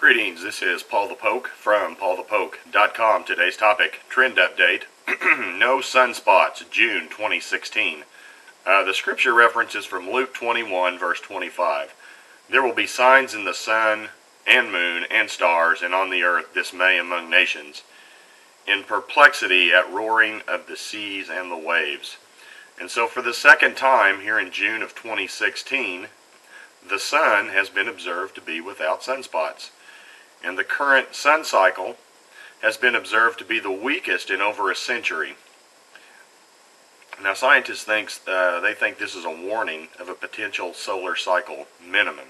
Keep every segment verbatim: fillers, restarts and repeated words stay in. Greetings, this is Paul the Poke from paul the poke dot com. Today's topic, trend update, no sunspots, June twenty sixteen. Uh, the scripture reference is from Luke twenty-one, verse twenty-five. There will be signs in the sun and moon and stars, and on the earth dismay among nations, in perplexity at roaring of the seas and the waves. And so for the second time here in June of twenty sixteen, the sun has been observed to be without sunspots. And the current sun cycle has been observed to be the weakest in over a century. Now scientists think, uh, they think this is a warning of a potential solar cycle minimum.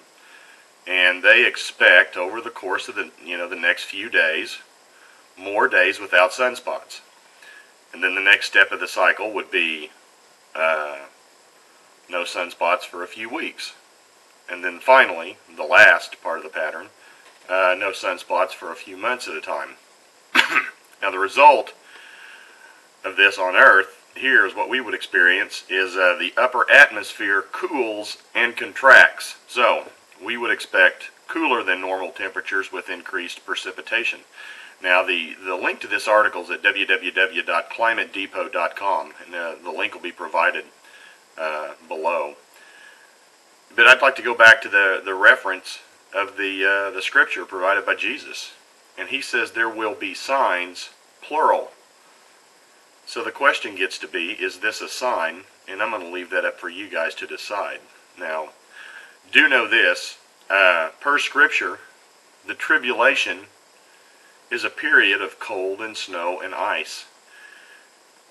And they expect over the course of the, you know, the next few days, more days without sunspots. And then the next step of the cycle would be uh, no sunspots for a few weeks. And then finally, the last part of the pattern, Uh, no sunspots for a few months at a time. Now the result of this on Earth, here is what we would experience, is uh, the upper atmosphere cools and contracts. So we would expect cooler than normal temperatures with increased precipitation. Now the, the link to this article is at w w w dot climate depot dot com, and uh, the link will be provided uh, below. But I'd like to go back to the, the reference of the uh, the scripture provided by Jesus, and he says there will be signs, plural. So the question gets to be, is this a sign? And I'm going to leave that up for you guys to decide. Now, do know this, uh, per scripture, the tribulation is a period of cold and snow and ice.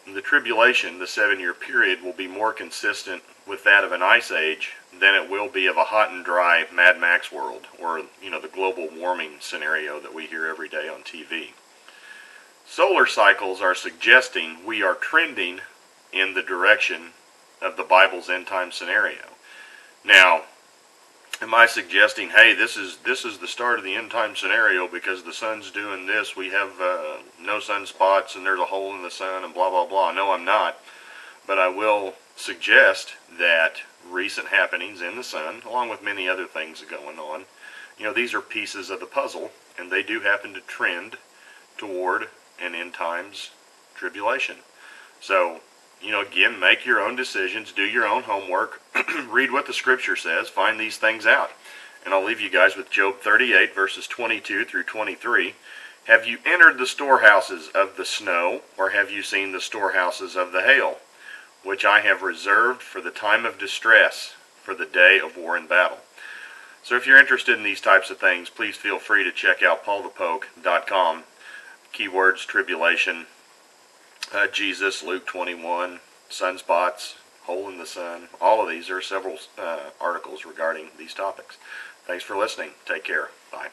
And the tribulation, the seven-year period, will be more consistent with that of an ice age than it will be of a hot and dry Mad Max world, or, you know, the global warming scenario that we hear every day on T V. Solar cycles are suggesting we are trending in the direction of the Bible's end time scenario. Now, am I suggesting, hey, this is this is the start of the end time scenario because the sun's doing this, we have uh, no sunspots, and there's a hole in the sun, and blah, blah, blah? No, I'm not. But I will suggest that recent happenings in the sun, along with many other things going on, you know, these are pieces of the puzzle, and they do happen to trend toward an end times tribulation. So, you know, again, make your own decisions, do your own homework, read what the scripture says, find these things out. And I'll leave you guys with Job thirty-eight, verses twenty-two through twenty-three. Have you entered the storehouses of the snow, or have you seen the storehouses of the hail, which I have reserved for the time of distress, for the day of war and battle? So if you're interested in these types of things, please feel free to check out paul the poke dot com. Keywords, tribulation, uh, Jesus, Luke twenty-one, sunspots, hole in the sun. All of these are several uh, articles regarding these topics. Thanks for listening. Take care. Bye.